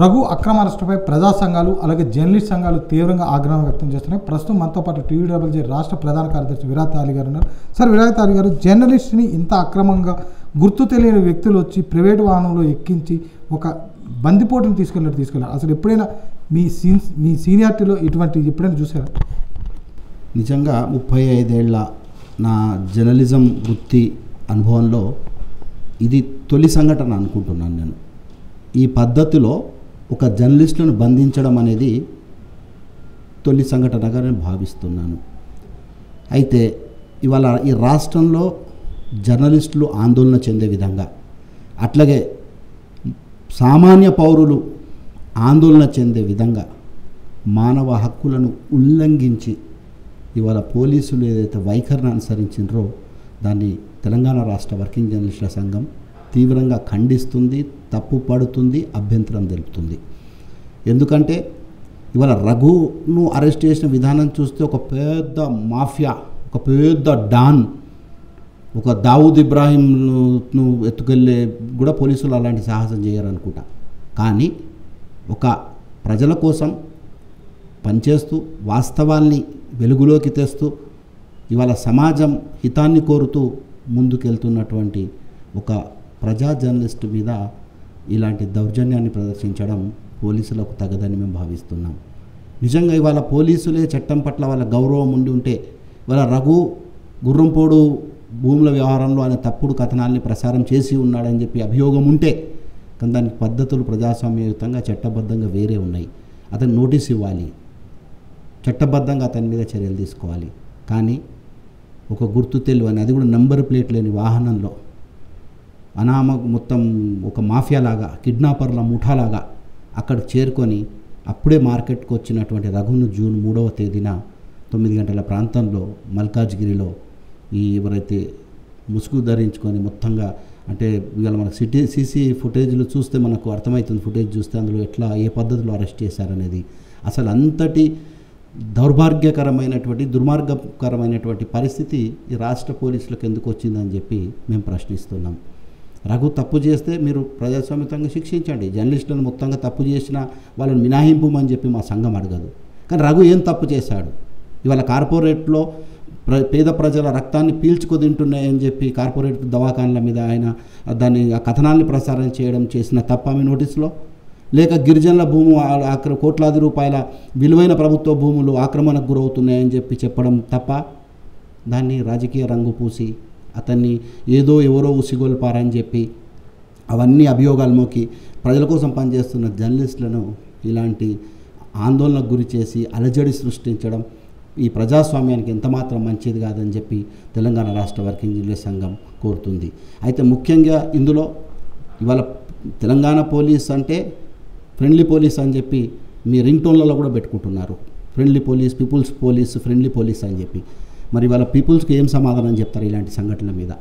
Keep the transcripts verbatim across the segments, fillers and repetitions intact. రఘు అక్రమ అరెస్టుపై ప్రజా సంఘాలు అలాగే జర్నలిస్ట్ సంఘాలు తీవ్రంగా ఆగ్రహం వ్యక్తం చేస్తున్నాయి. ప్రస్తుతం మనతో పాటు టీవీ డబుల్ జే రాష్ట్ర ప్రధాన కార్యదర్శి విరాట్ అలీ గారు ఉన్నారు. సార్ విరాట్ అలీ గారు, జర్నలిస్ట్ని ఇంత అక్రమంగా గుర్తు తెలియని వ్యక్తులు వచ్చి ప్రైవేట్ వాహనంలో ఎక్కించి ఒక బందిపోటును తీసుకెళ్ళినట్టు తీసుకెళ్ళారు. అసలు ఎప్పుడైనా మీ సీన్స్ మీ సీనియారిటీలో ఇటువంటి ఎప్పుడైనా చూసారా? నిజంగా ముప్పై ఐదేళ్ల నా జర్నలిజం వృత్తి అనుభవంలో ఇది తొలి సంఘటన అనుకుంటున్నాను. నేను ఈ పద్ధతిలో ఒక జర్నలిస్టులను బంధించడం అనేది తొలి సంఘటనగా నేను భావిస్తున్నాను. అయితే ఇవాళ ఈ రాష్ట్రంలో జర్నలిస్టులు ఆందోళన చెందే విధంగా అట్లాగే సామాన్య పౌరులు ఆందోళన చెందే విధంగా మానవ హక్కులను ఉల్లంఘించి ఇవాళ పోలీసులు ఏదైతే వైఖరిని అనుసరించారో దాన్ని తెలంగాణ రాష్ట్ర వర్కింగ్ జర్నలిస్టుల సంఘం తీవ్రంగా ఖండిస్తుంది, తప్పు పడుతుంది, అభ్యంతరం తెలుపుతుంది. ఎందుకంటే ఇవాళ రఘును అరెస్ట్ చేసిన విధానం చూస్తే ఒక పెద్ద మాఫియా, ఒక పెద్ద డాన్, ఒక దావూద్ ఇబ్రాహీంను ఎత్తుకెళ్ళే కూడా పోలీసులు అలాంటి సాహసం చేయరనుకుంటా. కానీ ఒక ప్రజల కోసం పనిచేస్తూ వాస్తవాల్ని వెలుగులోకి తెస్తూ ఇవాళ సమాజం హితాన్ని కోరుతూ ముందుకెళ్తున్నటువంటి ఒక ప్రజా జర్నలిస్టు మీద ఇలాంటి దౌర్జన్యాన్ని ప్రదర్శించడం పోలీసులకు తగదని మేము భావిస్తున్నాం. నిజంగా ఇవాళ పోలీసులే చట్టం పట్ల వాళ్ళ గౌరవం ఉండి ఉంటే ఇవాళ రఘు గుర్రంపోడు భూముల వ్యవహారంలో ఆయన తప్పుడు కథనాల్ని ప్రసారం చేసి ఉన్నాడని చెప్పి అభియోగం ఉంటే కానీ దానికి పద్ధతులు ప్రజాస్వామ్యయుతంగా చట్టబద్ధంగా వేరే ఉన్నాయి. అతను నోటీస్ ఇవ్వాలి, చట్టబద్ధంగా అతని మీద చర్యలు తీసుకోవాలి. కానీ ఒక గుర్తు తెలియని, అది కూడా నంబర్ ప్లేట్ లేని వాహనంలో అనామ మొత్తం ఒక మాఫియాలాగా కిడ్నాపర్ల ముఠాలాగా అక్కడ చేరుకొని అప్పుడే మార్కెట్కు వచ్చినటువంటి రఘును జూన్ మూడవ తేదీన తొమ్మిది గంటల ప్రాంతంలో మల్కాజ్గిరిలో ఈ ఎవరైతే ముసుగు ధరించుకొని మొత్తంగా అంటే ఇవాళ మనకు సిటీ సీసీ ఫుటేజ్లు చూస్తే మనకు అర్థమవుతుంది. ఫుటేజ్ చూస్తే అందులో ఎట్లా ఏ పద్ధతిలో అరెస్ట్ చేశారనేది అసలు అంతటి దౌర్భాగ్యకరమైనటువంటి దుర్మార్గకరమైనటువంటి పరిస్థితి ఈ రాష్ట్ర పోలీసులకు ఎందుకు వచ్చిందని చెప్పి మేము ప్రశ్నిస్తున్నాం. రఘు తప్పు చేస్తే మీరు ప్రజాస్వామ్యంగా శిక్షించండి. జర్నలిస్టులను మొత్తంగా తప్పు చేసినా వాళ్ళని మినహాయింపు అని చెప్పి మా సంఘం అడగదు. కానీ రఘు ఏం తప్పు చేశాడు? ఇవాళ కార్పొరేట్లో ప్ర పేద ప్రజల రక్తాన్ని పీల్చుకు తింటున్నాయని చెప్పి కార్పొరేట్ దవాఖాన్ల మీద ఆయన దాన్ని ఆ కథనాన్ని ప్రసారం చేయడం చేసిన తప్ప మీ నోటీసులో, లేక గిరిజనుల భూము ఆక్ర కోట్లాది రూపాయల విలువైన ప్రభుత్వ భూములు ఆక్రమణకు గురవుతున్నాయని చెప్పి చెప్పడం తప్ప దాన్ని రాజకీయ రంగు పూసి అతన్ని ఏదో ఎవరో ఉసిగొల్పారని చెప్పి అవన్నీ అభియోగాలు మోకి ప్రజల కోసం పనిచేస్తున్న జర్నలిస్టులను ఇలాంటి ఆందోళనకు గురి చేసి అలజడి సృష్టించడం ఈ ప్రజాస్వామ్యానికి ఎంతమాత్రం మంచిది కాదని చెప్పి తెలంగాణ రాష్ట్ర వర్కింగ్ జర్నలిస్ట్ సంఘం కోరుతుంది. అయితే ముఖ్యంగా ఇందులో ఇవాళ తెలంగాణ పోలీస్ అంటే ఫ్రెండ్లీ పోలీస్ అని చెప్పి మీ రింగ్ టోన్లలో కూడా పెట్టుకుంటున్నారు. Friendly police, people's police, friendly police అని చెప్పి మరి ఇవాళ పీపుల్స్కి ఏం సమాధానం చెప్తారు ఇలాంటి సంఘటనల మీద?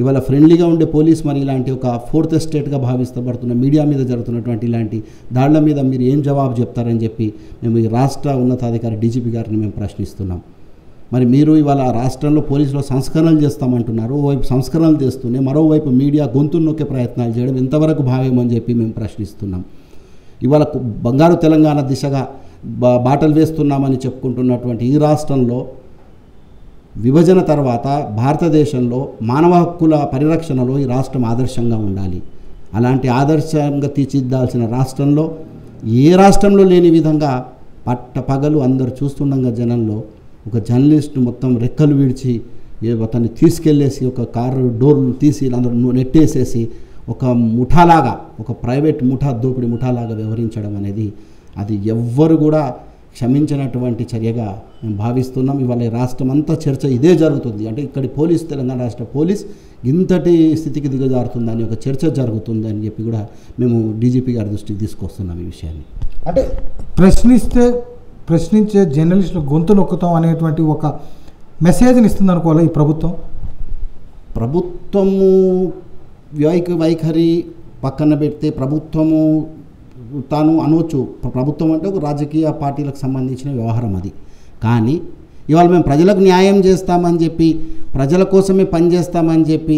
ఇవాళ ఫ్రెండ్లీగా ఉండే పోలీస్ మరి ఇలాంటి ఒక ఫోర్త్ స్టేట్గా భావిస్తబడుతున్న మీడియా మీద జరుగుతున్నటువంటి ఇలాంటి దాడుల మీద మీరు ఏం జవాబు చెప్తారని చెప్పి మేము ఈ రాష్ట్ర ఉన్నతాధికారి డీజీపీ గారిని మేము ప్రశ్నిస్తున్నాం. మరి మీరు ఇవాళ రాష్ట్రంలో పోలీసులో సంస్కరణలు చేస్తామంటున్నారు. ఓవైపు సంస్కరణలు చేస్తూనే మరోవైపు మీడియా గొంతును నొక్కే ప్రయత్నాలు చేయడం ఎంతవరకు భావ్యమని చెప్పి మేము ప్రశ్నిస్తున్నాం. ఇవాళ బంగారు తెలంగాణ దిశగా బా బాటలు వేస్తున్నామని చెప్పుకుంటున్నటువంటి ఈ రాష్ట్రంలో విభజన తర్వాత భారతదేశంలో మానవ హక్కుల పరిరక్షణలో ఈ రాష్ట్రం ఆదర్శంగా ఉండాలి. అలాంటి ఆదర్శంగా తీర్చిదిద్దాల్సిన రాష్ట్రంలో ఏ రాష్ట్రంలో లేని విధంగా పట్టపగలు అందరూ చూస్తుండగా జనంలో ఒక జర్నలిస్ట్ మొత్తం రెక్కలు విడిచి అతన్ని తీసుకెళ్ళేసి ఒక కారు డోర్లు తీసి అందరూ నెట్టేసేసి ఒక ముఠాలాగా, ఒక ప్రైవేట్ ముఠా దోపిడి ముఠాలాగా వ్యవహరించడం అనేది అది ఎవ్వరు కూడా క్షమించినటువంటి చర్యగా మేము భావిస్తున్నాం. ఇవాళ రాష్ట్రం అంతా చర్చ ఇదే జరుగుతుంది. అంటే ఇక్కడి పోలీస్, తెలంగాణ రాష్ట్ర పోలీస్ ఇంతటి స్థితికి దిగజారుతుందని ఒక చర్చ జరుగుతుంది అని చెప్పి కూడా మేము డీజీపీ గారి దృష్టికి తీసుకొస్తున్నాం ఈ విషయాన్ని. అంటే ప్రశ్నిస్తే ప్రశ్నించే జర్నలిస్టులు గొంతు నొక్కుతాం అనేటువంటి ఒక మెసేజ్ని ఇస్తుంది అనుకోవాలి ఈ ప్రభుత్వం. ప్రభుత్వము వ్యైక వైఖరి పక్కన పెడితే ప్రభుత్వము తాను అనవచ్చు, ప్రభుత్వం అంటే ఒక రాజకీయ పార్టీలకు సంబంధించిన వ్యవహారం అది. కానీ ఇవాళ మేము ప్రజలకు న్యాయం చేస్తామని చెప్పి ప్రజల కోసమే పనిచేస్తామని చెప్పి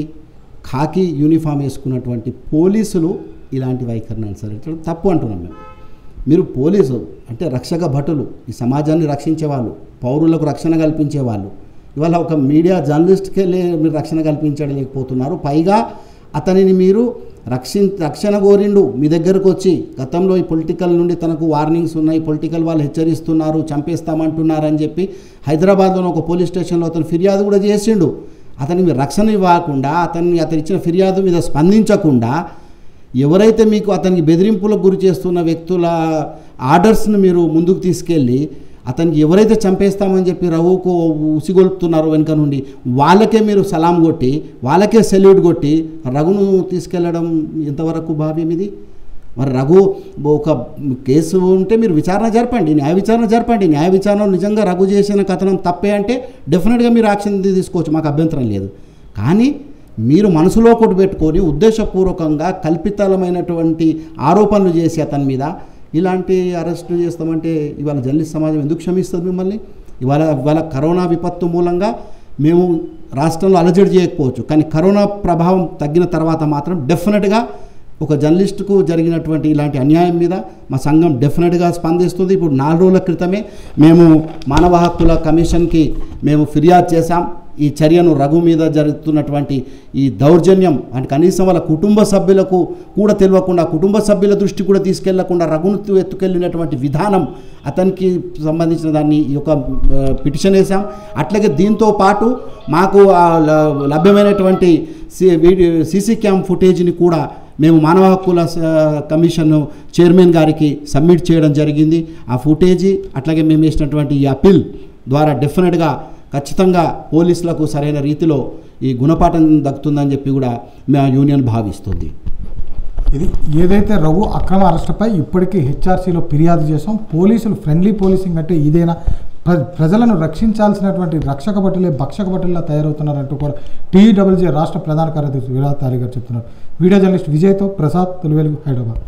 ఖాకీ యూనిఫామ్ వేసుకున్నటువంటి పోలీసులు ఇలాంటి వైఖరిని అనుసరించడం తప్పు అంటున్నాం మేము. మీరు పోలీసు అంటే రక్షక భటులు, ఈ సమాజాన్ని రక్షించేవాళ్ళు, పౌరులకు రక్షణ కల్పించేవాళ్ళు. ఇవాళ ఒక మీడియా జర్నలిస్ట్కే మీరు రక్షణ కల్పించలేకపోతున్నారు. పైగా అతనిని మీరు రక్షి రక్షణ గోరిండు మీ దగ్గరకు వచ్చి గతంలో ఈ పొలిటికల్ నుండి తనకు వార్నింగ్స్ ఉన్నాయి, పొలిటికల్ వాళ్ళు హెచ్చరిస్తున్నారు, చంపేస్తామంటున్నారని చెప్పి హైదరాబాద్లో ఒక పోలీస్ స్టేషన్లో అతను ఫిర్యాదు కూడా చేసిండు. అతనికి మీరు రక్షణ ఇవ్వకుండా, అతన్ని అతను ఇచ్చిన ఫిర్యాదు మీద స్పందించకుండా, ఎవరైతే మీకు అతనికి బెదిరింపులకు గురి చేస్తున్న వ్యక్తుల ఆర్డర్స్ను మీరు ముందుకు తీసుకెళ్ళి అతనికి ఎవరైతే చంపేస్తామని చెప్పి రఘుకు ఉసిగొల్పుతున్నారో వెనుక నుండి వాళ్ళకే మీరు సలాం కొట్టి వాళ్ళకే సెల్యూట్ కొట్టి రఘును తీసుకెళ్ళడం ఎంతవరకు భావ్యం ఇది? మరి రఘు ఒక కేసు ఉంటే మీరు విచారణ జరపండి, న్యాయ విచారణ జరపండి. న్యాయ విచారణ నిజంగా రఘు చేసిన కథనం తప్పే అంటే డెఫినెట్గా మీరు యాక్షన్ తీసుకోవచ్చు, మాకు అభ్యంతరం లేదు. కానీ మీరు మనసులో ఒకటి పెట్టుకొని ఉద్దేశపూర్వకంగా కల్పితాలమైనటువంటి ఆరోపణలు చేసి అతని మీద ఇలాంటి అరెస్టులు చేస్తామంటే ఇవాళ జర్నలిస్ట్ సమాజం ఎందుకు క్షమిస్తుంది మిమ్మల్ని? ఇవాళ ఇవాళ కరోనా విపత్తు మూలంగా మేము రాష్ట్రంలో అలజడి చేయకపోవచ్చు, కానీ కరోనా ప్రభావం తగ్గిన తర్వాత మాత్రం డెఫినెట్గా ఒక జర్నలిస్టుకు జరిగినటువంటి ఇలాంటి అన్యాయం మీద మా సంఘం డెఫినెట్గా స్పందిస్తుంది. ఇప్పుడు నాలుగు రోజుల క్రితమే మేము మానవ హక్కుల కమిషన్కి మేము ఫిర్యాదు చేశాం. ఈ చర్యను రఘు మీద జరుగుతున్నటువంటి ఈ దౌర్జన్యం అంటే కనీసం వాళ్ళ కుటుంబ సభ్యులకు కూడా తెలియకుండా, కుటుంబ సభ్యుల దృష్టి కూడా తీసుకెళ్లకుండా రఘును ఎత్తుకెళ్ళినటువంటి విధానం అతనికి సంబంధించిన దాన్ని ఈ యొక్క పిటిషన్ వేశాం. అట్లాగే దీంతో పాటు మాకు లభ్యమైనటువంటి సీసీ క్యామ్ ఫుటేజ్ని కూడా మేము మానవ హక్కుల కమిషన్ చైర్మన్ గారికి సబ్మిట్ చేయడం జరిగింది. ఆ ఫుటేజీ అట్లాగే మేము వేసినటువంటి ఈ అప్పీల్ ద్వారా డెఫినెట్గా ఖచ్చితంగా పోలీసులకు సరైన రీతిలో ఈ గుణపాఠం దక్కుతుందని చెప్పి కూడా మా యూనియన్ భావిస్తుంది. ఇది ఏదైతే రఘు అక్రమ అరెస్టుపై ఇప్పటికీ హెచ్ఆర్సీలో ఫిర్యాదు చేసాం. పోలీసులు ఫ్రెండ్లీ పోలీసింగ్ అంటే ఇదేనా? ప్ర ప్రజలను రక్షించాల్సినటువంటి రక్షక భటులే భక్షక భటుల్లా తయారవుతున్నారంటూ కూడా టీడబ్ల్యూజే రాష్ట్ర ప్రధాన కార్యదర్శి వీరా తాలి గారు చెప్తున్నారు. వీడియో జర్నలిస్ట్ విజయ్తో ప్రసాద్, తెలుగు హైదరాబాద్.